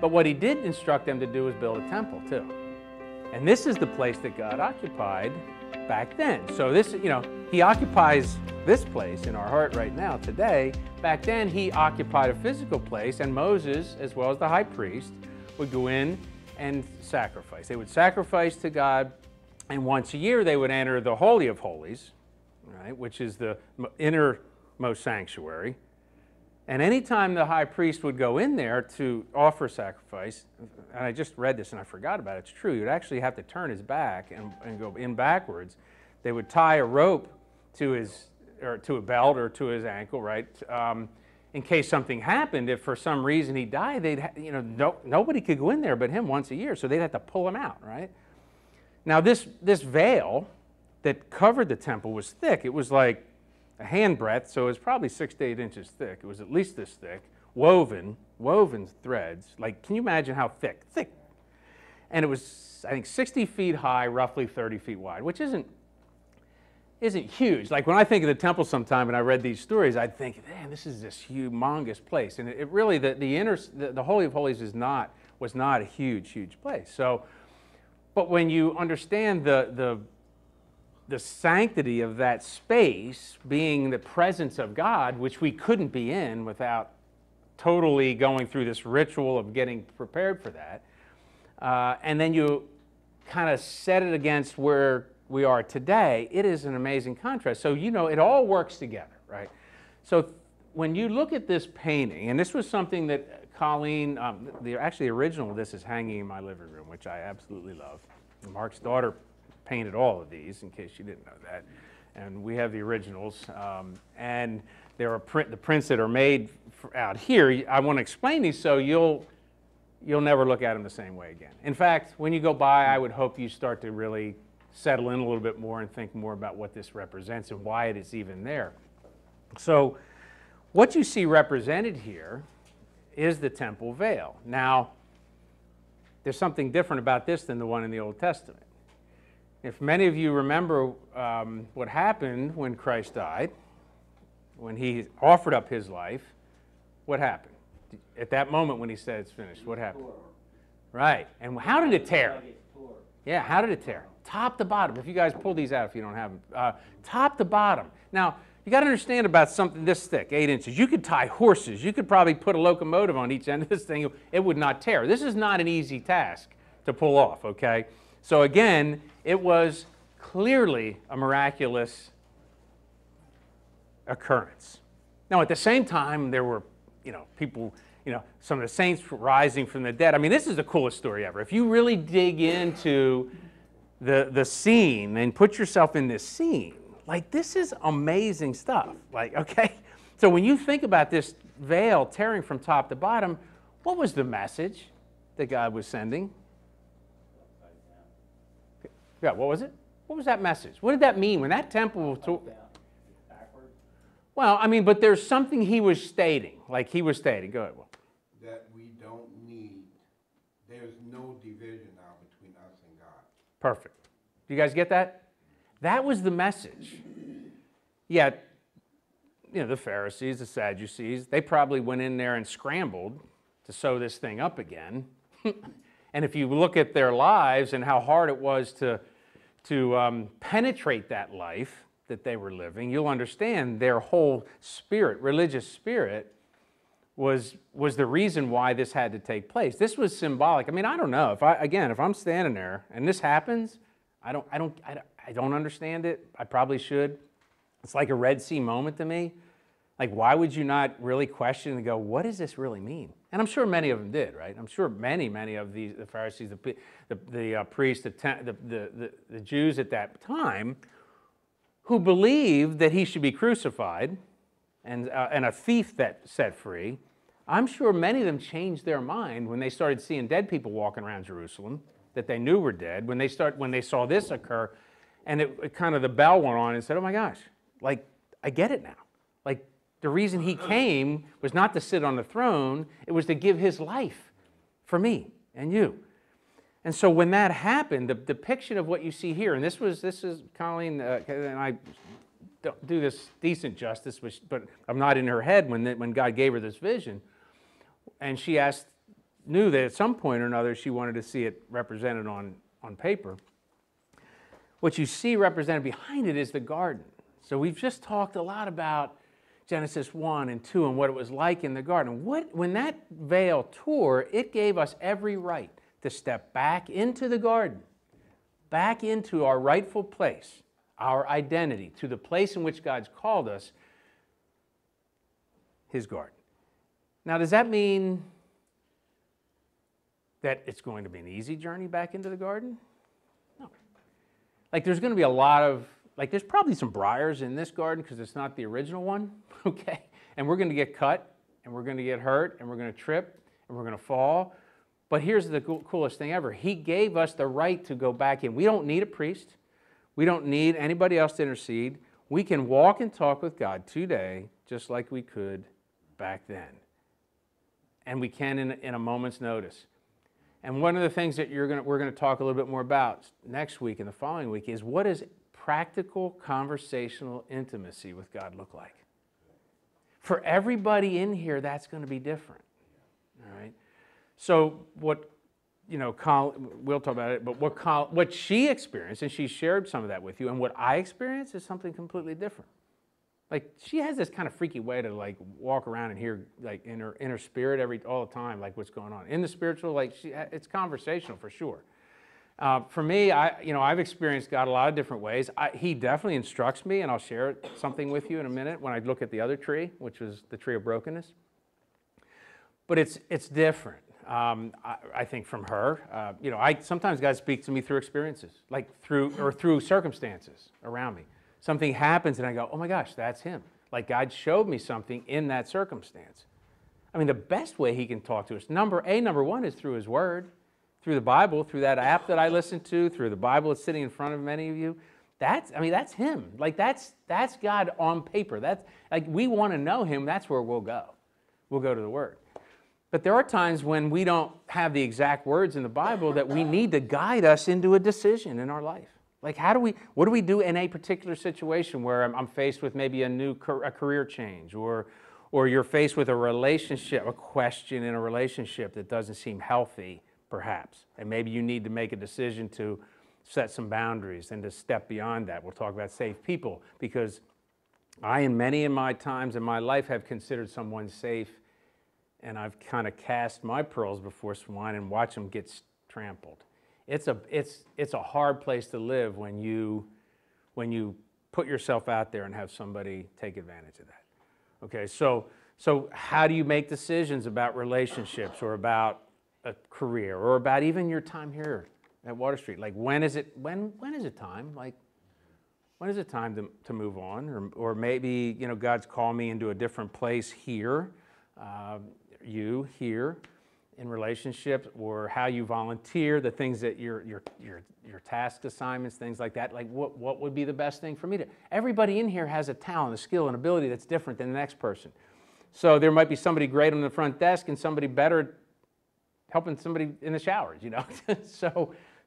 But what he did instruct them to do was build a temple too. And this is the place that God occupied back then. So this, you know, he occupies this place in our heart right now, today. Back then, he occupied a physical place, and Moses, as well as the high priest, would go in and sacrifice. They would sacrifice to God, and once a year they would enter the Holy of Holies, right, which is the innermost sanctuary. And anytime the high priest would go in there to offer sacrifice, and I just read this and I forgot about it, it's true, you'd actually have to turn his back and go in backwards. They would tie a rope to his, or to a belt or to his ankle, right? In case something happened, if for some reason he died, they'd, you know, nobody could go in there but him once a year, so they'd have to pull him out, right? Now this veil that covered the temple was thick. It was like a handbreadth, so it was probably 6 to 8 inches thick. It was at least this thick, woven threads. Like, can you imagine how thick? Thick. And it was, I think, 60 feet high, roughly 30 feet wide, which isn't huge. Like, when I think of the temple sometime and I read these stories, I'd think, man, this is this humongous place. And it really, the Holy of Holies was not a huge place. So, but when you understand the sanctity of that space being the presence of God, which we couldn't be in without totally going through this ritual of getting prepared for that, and then you kind of set it against where we are today, it is an amazing contrast. So, you know, it all works together, right? So when you look at this painting, and this was something that Colleen, actually the original of this is hanging in my living room, which I absolutely love. Mark's daughter painted all of these, in case you didn't know that, and we have the originals. And there are the prints that are made out here. I want to explain these so you'll never look at them the same way again. In fact, when you go by, I would hope you start to really settle in a little bit more and think more about what this represents and why it is even there. So, what you see represented here is the temple veil. Now, there's something different about this than the one in the Old Testament. If many of you remember what happened when Christ died, when he offered up his life, what happened? At that moment when he said it's finished, what happened? Right. And how did it tear? Yeah, how did it tear? Top to bottom. If you guys pull these out if you don't have them. Top to bottom. Now, you got to understand about something this thick, 8 inches. You could tie horses. You could probably put a locomotive on each end of this thing. It would not tear. This is not an easy task to pull off, okay? So again, it was clearly a miraculous occurrence. Now, at the same time, there were, you know, people, you know, some of the saints rising from the dead. I mean, this is the coolest story ever. If you really dig into the scene and put yourself in this scene, like, this is amazing stuff. Like, okay, so when you think about this veil tearing from top to bottom, what was the message that God was sending? Yeah, what was it? What was that message? What did that mean when that temple was backwards? Well, I mean, but there's something he was stating. Like, he was stating, go ahead, Will. That we don't need, there's no division now between us and God. Perfect. Do you guys get that? That was the message. Yet, you know, the Pharisees, the Sadducees, they probably went in there and scrambled to sew this thing up again. And if you look at their lives and how hard it was to penetrate that life that they were living, you'll understand their whole spirit, religious spirit, was the reason why this had to take place. This was symbolic. I mean, I don't know. If I'm standing there and this happens, I don't understand it. I probably should. It's like a Red Sea moment to me. Like, why would you not really question and go, what does this really mean? And I'm sure many of them did, right? I'm sure many of the Pharisees, the priests, the Jews at that time, who believed that he should be crucified and a thief that set free. I'm sure many of them changed their mind when they started seeing dead people walking around Jerusalem that they knew were dead. When they saw this occur, and it kind of the bell went on and said, oh my gosh, like, I get it now. Like, the reason he came was not to sit on the throne, it was to give his life for me and you. And so when that happened, the depiction of what you see here, and this is Colleen, and I don't do this decent justice, but I'm not in her head when God gave her this vision. And she asked knew that at some point or another she wanted to see it represented on paper. What you see represented behind it is the garden. So we've just talked a lot about Genesis 1 and 2 and what it was like in the garden. When that veil tore, it gave us every right to step back into the garden, back into our rightful place, our identity, to the place in which God's called us, His garden. Now, does that mean that it's going to be an easy journey back into the garden? No. Like, there's going to be a lot of, like, there's probably some briars in this garden because it's not the original one, okay? And we're going to get cut, and we're going to get hurt, and we're going to trip, and we're going to fall. But here's the coolest thing ever. He gave us the right to go back in. We don't need a priest. We don't need anybody else to intercede. We can walk and talk with God today just like we could back then. And we can in a moment's notice. And one of the things that we're going to talk a little bit more about next week and the following week is, what does practical conversational intimacy with God look like? For everybody in here, that's going to be different. All right? So what, you know, we'll talk about it, but what she experienced, and she shared some of that with you, and what I experienced is something completely different. Like, she has this kind of freaky way to, like, walk around and hear, like, in her spirit all the time, like, what's going on. In the spiritual, like, it's conversational for sure. For me, I've experienced God a lot of different ways. He definitely instructs me, and I'll share something with you in a minute when I look at the other tree, which was the tree of brokenness. But it's different. I think from her, sometimes God speaks to me through experiences, like through circumstances around me. Something happens and I go, oh my gosh, that's Him. Like, God showed me something in that circumstance. I mean, the best way He can talk to us, number one, is through His Word, through the Bible, through that app that I listen to, through the Bible that's sitting in front of many of you. That's Him. Like, that's God on paper. That's, like, we want to know Him. That's where we'll go. We'll go to the Word. But there are times when we don't have the exact words in the Bible that we need to guide us into a decision in our life. Like, what do we do in a particular situation where I'm faced with maybe a career change, or you're faced with a question in a relationship that doesn't seem healthy, perhaps, and maybe you need to make a decision to set some boundaries and to step beyond that. We'll talk about safe people, because I and many in my times in my life have considered someone safe, and I've kind of cast my pearls before swine and watched them get trampled. It's a hard place to live when you put yourself out there and have somebody take advantage of that. Okay, so how do you make decisions about relationships or about a career or about even your time here at Water Street? Like, when is it time? Like, when is it time to move on? Or maybe, you know, God's called me into a different place here. You here in relationships, or how you volunteer, the things that your task assignments, things like that. Like, what would be the best thing for me to? Everybody in here has a talent, a skill, an ability that's different than the next person. So there might be somebody great on the front desk and somebody better helping somebody in the showers, you know.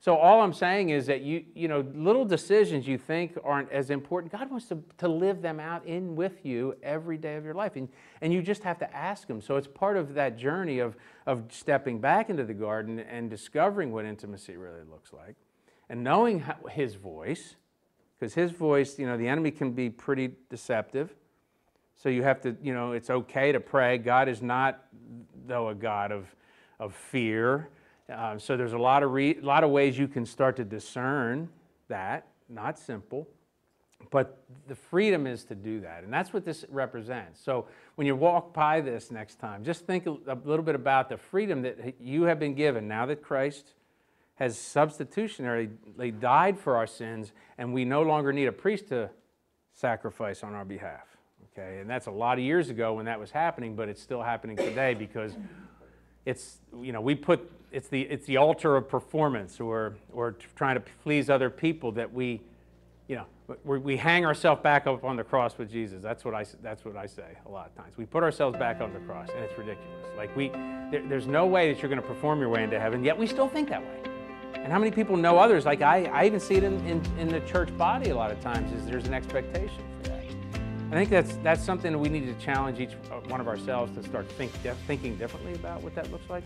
So all I'm saying is that you know little decisions you think aren't as important, God wants to live them out in with you every day of your life, and you just have to ask Him. So it's part of that journey of stepping back into the garden and discovering what intimacy really looks like, and knowing His voice, because His voice, you know, the enemy can be pretty deceptive. So you have to, you know, it's okay to pray. God is not, though, a God of fear. So there's a lot of ways you can start to discern that. Not simple, but the freedom is to do that, and that's what this represents. So when you walk by this next time, just think a little bit about the freedom that you have been given now that Christ has substitutionarily died for our sins, and we no longer need a priest to sacrifice on our behalf. Okay, and that's a lot of years ago when that was happening, but it's still happening today, because it's, you know, it's the altar of performance or trying to please other people that we, you know, we hang ourselves back up on the cross with Jesus. That's what I say a lot of times. We put ourselves back on the cross, and it's ridiculous. Like, there's no way that you're going to perform your way into heaven, yet we still think that way. And how many people know others? Like, I even see it in the church body a lot of times, is there's an expectation for that. I think that's something that we need to challenge each one of ourselves to start thinking differently about what that looks like.